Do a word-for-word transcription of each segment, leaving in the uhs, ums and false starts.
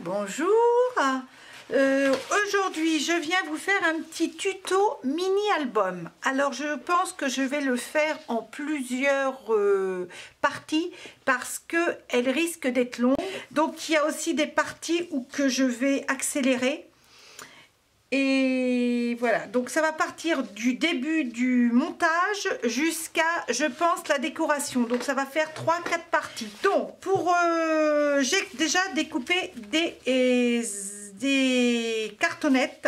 bonjour. Euh, aujourd'hui je viens vous faire un petit tuto mini album. Alors je pense que je vais le faire en plusieurs euh, parties parce que elle risque d'être longue. Donc il y a aussi des parties où que je vais accélérer. Et voilà, donc ça va partir du début du montage jusqu'à, je pense, la décoration. Donc ça va faire trois quatre parties. Donc, pour euh, j'ai déjà découpé des, et, des cartonnettes.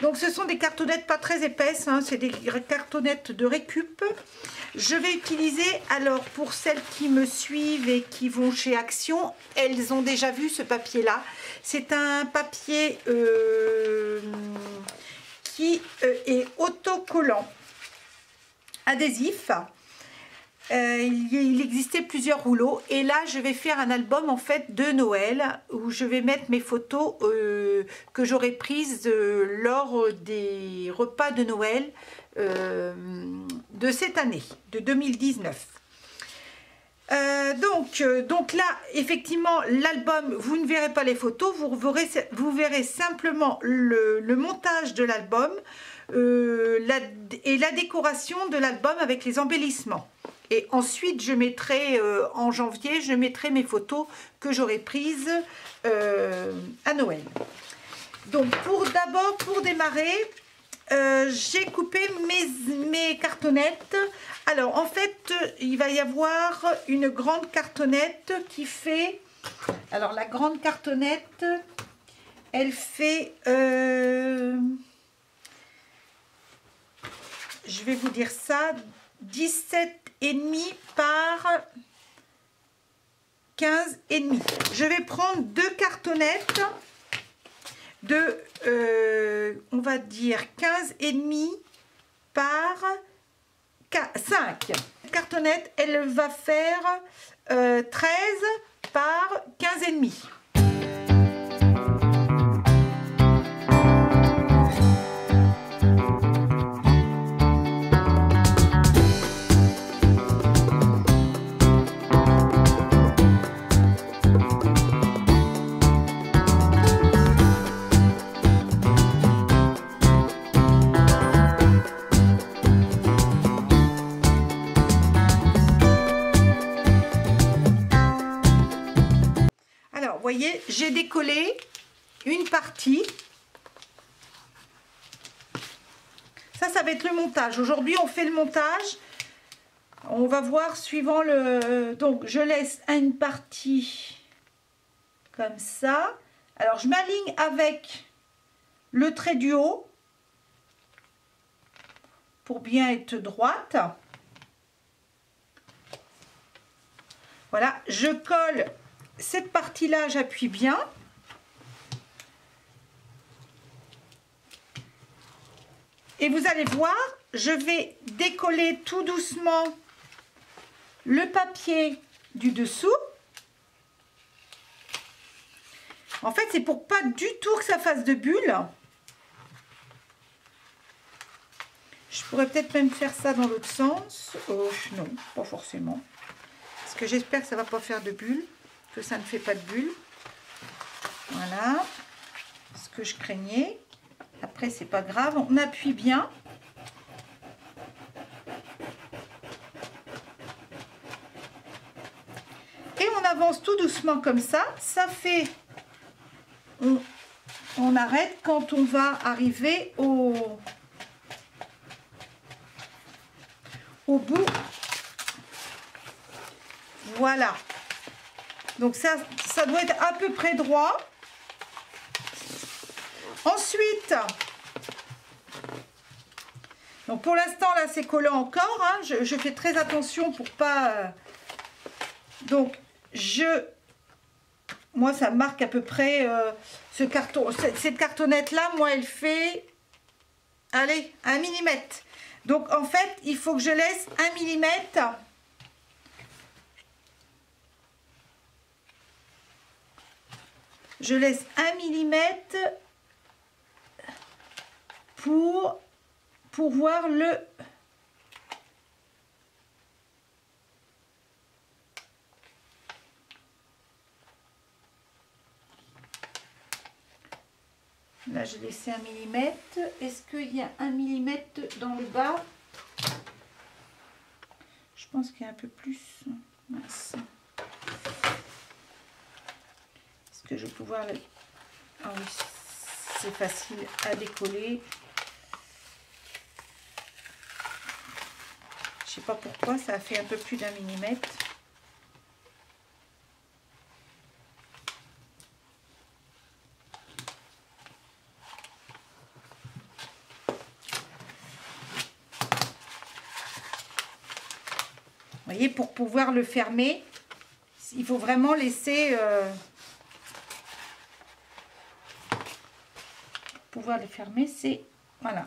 Donc ce sont des cartonnettes pas très épaisses, hein, c'est des cartonnettes de récup. Je vais utiliser, alors pour celles qui me suivent et qui vont chez Action, elles ont déjà vu ce papier-là. C'est un papier euh, qui euh, est autocollant, adhésif. Euh, il, il existait plusieurs rouleaux et là je vais faire un album en fait de Noël où je vais mettre mes photos euh, que j'aurais prises euh, lors des repas de Noël euh, de cette année, de deux mille dix-neuf. Euh, donc, euh, donc là effectivement l'album, vous ne verrez pas les photos, vous verrez, vous verrez simplement le, le montage de l'album euh, la, et la décoration de l'album avec les embellissements. Et ensuite, je mettrai, euh, en janvier, je mettrai mes photos que j'aurai prises euh, à Noël. Donc, pour d'abord, pour démarrer, euh, j'ai coupé mes, mes cartonnettes. Alors, en fait, il va y avoir une grande cartonnette qui fait... Alors, la grande cartonnette, elle fait... Euh, je vais vous dire ça... dix-sept et demi par quinze et demi. Je vais prendre deux cartonnettes de euh, on va dire quinze et demi par cinq. Cette cartonnette, elle va faire euh, treize par quinze et demi. J'ai décollé une partie. Ça, ça va être le montage. Aujourd'hui, on fait le montage. On va voir suivant le... Donc, je laisse une partie comme ça. Alors, je m'aligne avec le trait du haut pour bien être droite. Voilà, je colle... Cette partie-là, j'appuie bien. Et vous allez voir, je vais décoller tout doucement le papier du dessous. En fait, c'est pour pas du tout que ça fasse de bulles. Je pourrais peut-être même faire ça dans l'autre sens. Oh, non, pas forcément. Parce que j'espère que ça va pas faire de bulles. Que ça ne fait pas de bulle. Voilà ce que je craignais. Après, c'est pas grave, on appuie bien. Et on avance tout doucement comme ça. Ça fait... On, on arrête quand on va arriver au, au bout. Voilà. Donc ça, ça doit être à peu près droit. Ensuite, donc pour l'instant là c'est collant encore, hein, je, je fais très attention pour pas... Donc je... Moi ça marque à peu près euh, ce carton, cette, cette cartonnette là, moi elle fait... Allez, un millimètre. Donc en fait il faut que je laisse un millimètre... Je laisse un millimètre pour, pour voir le... Là, j'ai laissé un millimètre. Est-ce qu'il y a un millimètre dans le bas? Je pense qu'il y a un peu plus. Mince. Est-ce que je vais pouvoir... Ah oui, c'est facile à décoller. Je sais pas pourquoi, ça a fait un peu plus d'un millimètre. Vous voyez, pour pouvoir le fermer, il faut vraiment laisser euh, pour pouvoir le fermer, c'est voilà.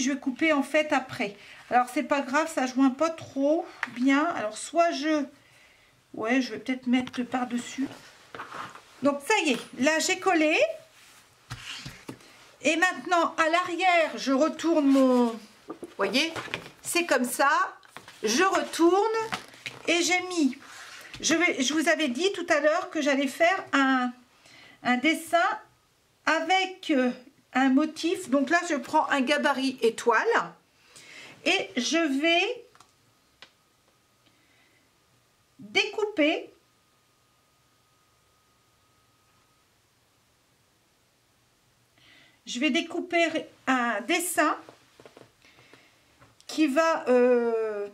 Je vais couper en fait après. Alors c'est pas grave, ça joint pas trop bien. Alors soit je ouais je vais peut-être mettre par dessus. Donc ça y est, là j'ai collé, et maintenant à l'arrière je retourne mon, vous voyez, c'est comme ça, je retourne et j'ai mis, je vais je vous avais dit tout à l'heure que j'allais faire un un dessin avec euh, un motif. Donc là je prends un gabarit étoile et je vais découper je vais découper un dessin qui va euh,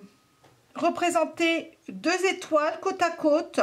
représenter deux étoiles côte à côte.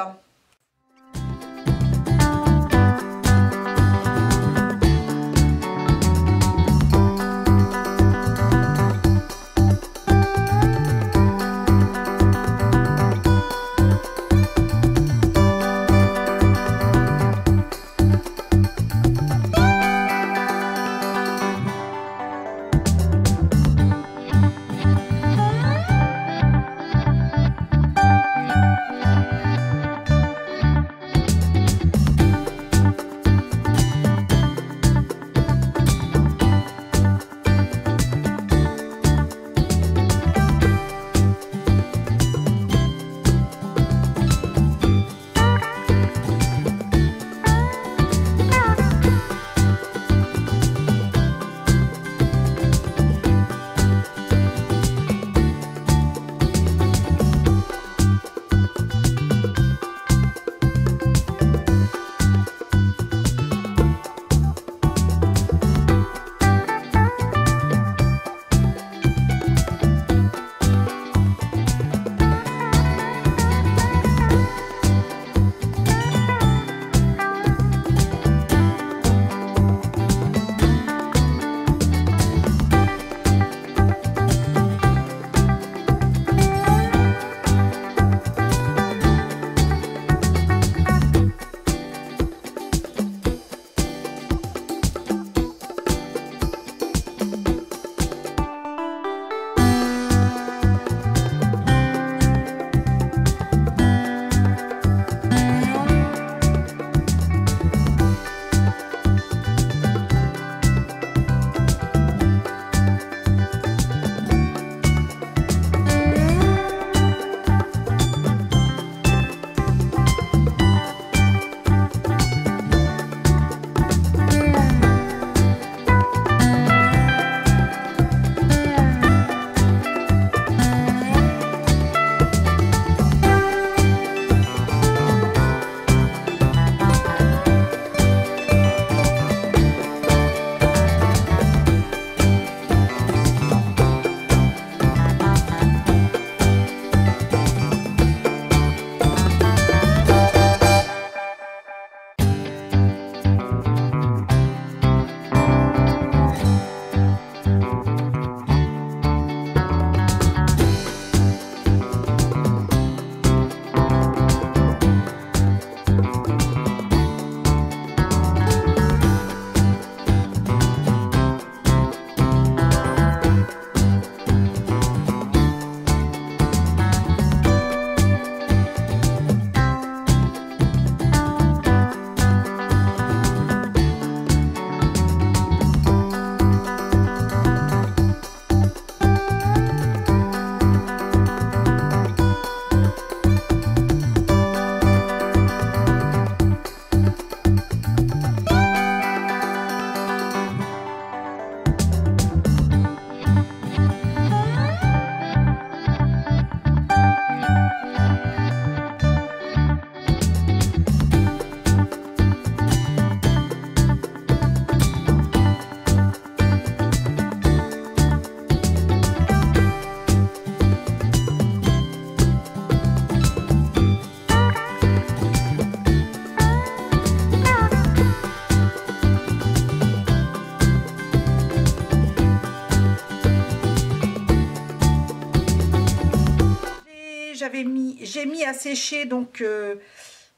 mis, j'ai mis à sécher donc euh,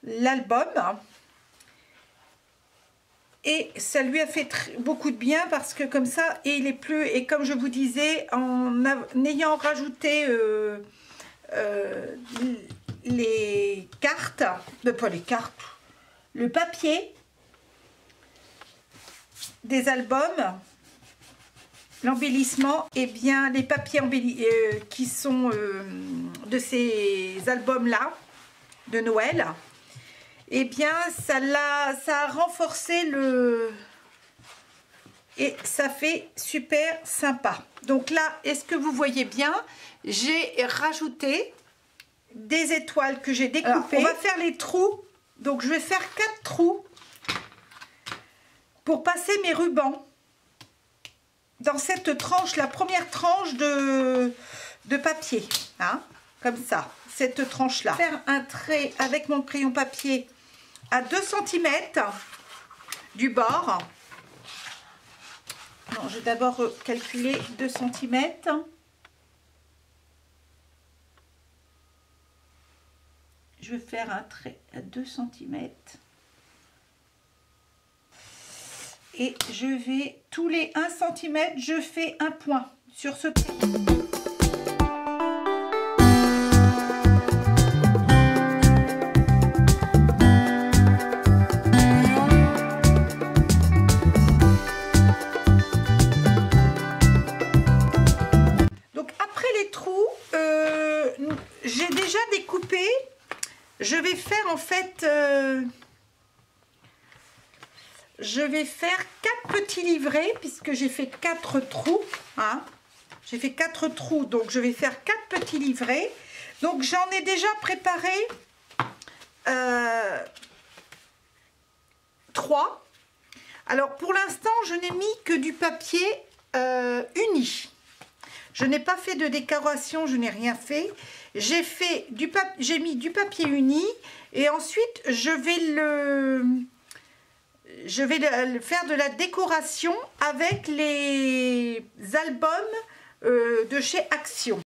l'album. Et ça lui a fait très, beaucoup de bien parce que comme ça, et il est plus, et comme je vous disais, en, a, en ayant rajouté euh, euh, les cartes, euh, pas les cartes, le papier des albums, l'embellissement, et eh bien les papiers embellis, euh, qui sont euh, de ces albums-là de Noël, eh bien, ça l'a, ça a renforcé le... Et ça fait super sympa. Donc là, est-ce que vous voyez bien? J'ai rajouté des étoiles que j'ai découpées. Alors, on va faire les trous. Donc, je vais faire quatre trous pour passer mes rubans dans cette tranche, la première tranche de, de papier. Hein, comme ça, cette tranche-là. Faire un trait avec mon crayon papier à deux centimètres du bord. Non, je vais d'abord calculer deux centimètres. Je vais faire un trait à deux centimètres. Et je vais, tous les un centimètre, je fais un point sur ce trait. Je vais faire en fait, euh, je vais faire quatre petits livrets puisque j'ai fait quatre trous. Hein. J'ai fait quatre trous, donc je vais faire quatre petits livrets. Donc j'en ai déjà préparé euh, trois. Alors pour l'instant, je n'ai mis que du papier euh, uni. Je n'ai pas fait de décoration, je n'ai rien fait. J'ai fait du papier, j'ai mis du papier uni et ensuite je vais le, je vais le, faire de la décoration avec les albums euh, de chez Action.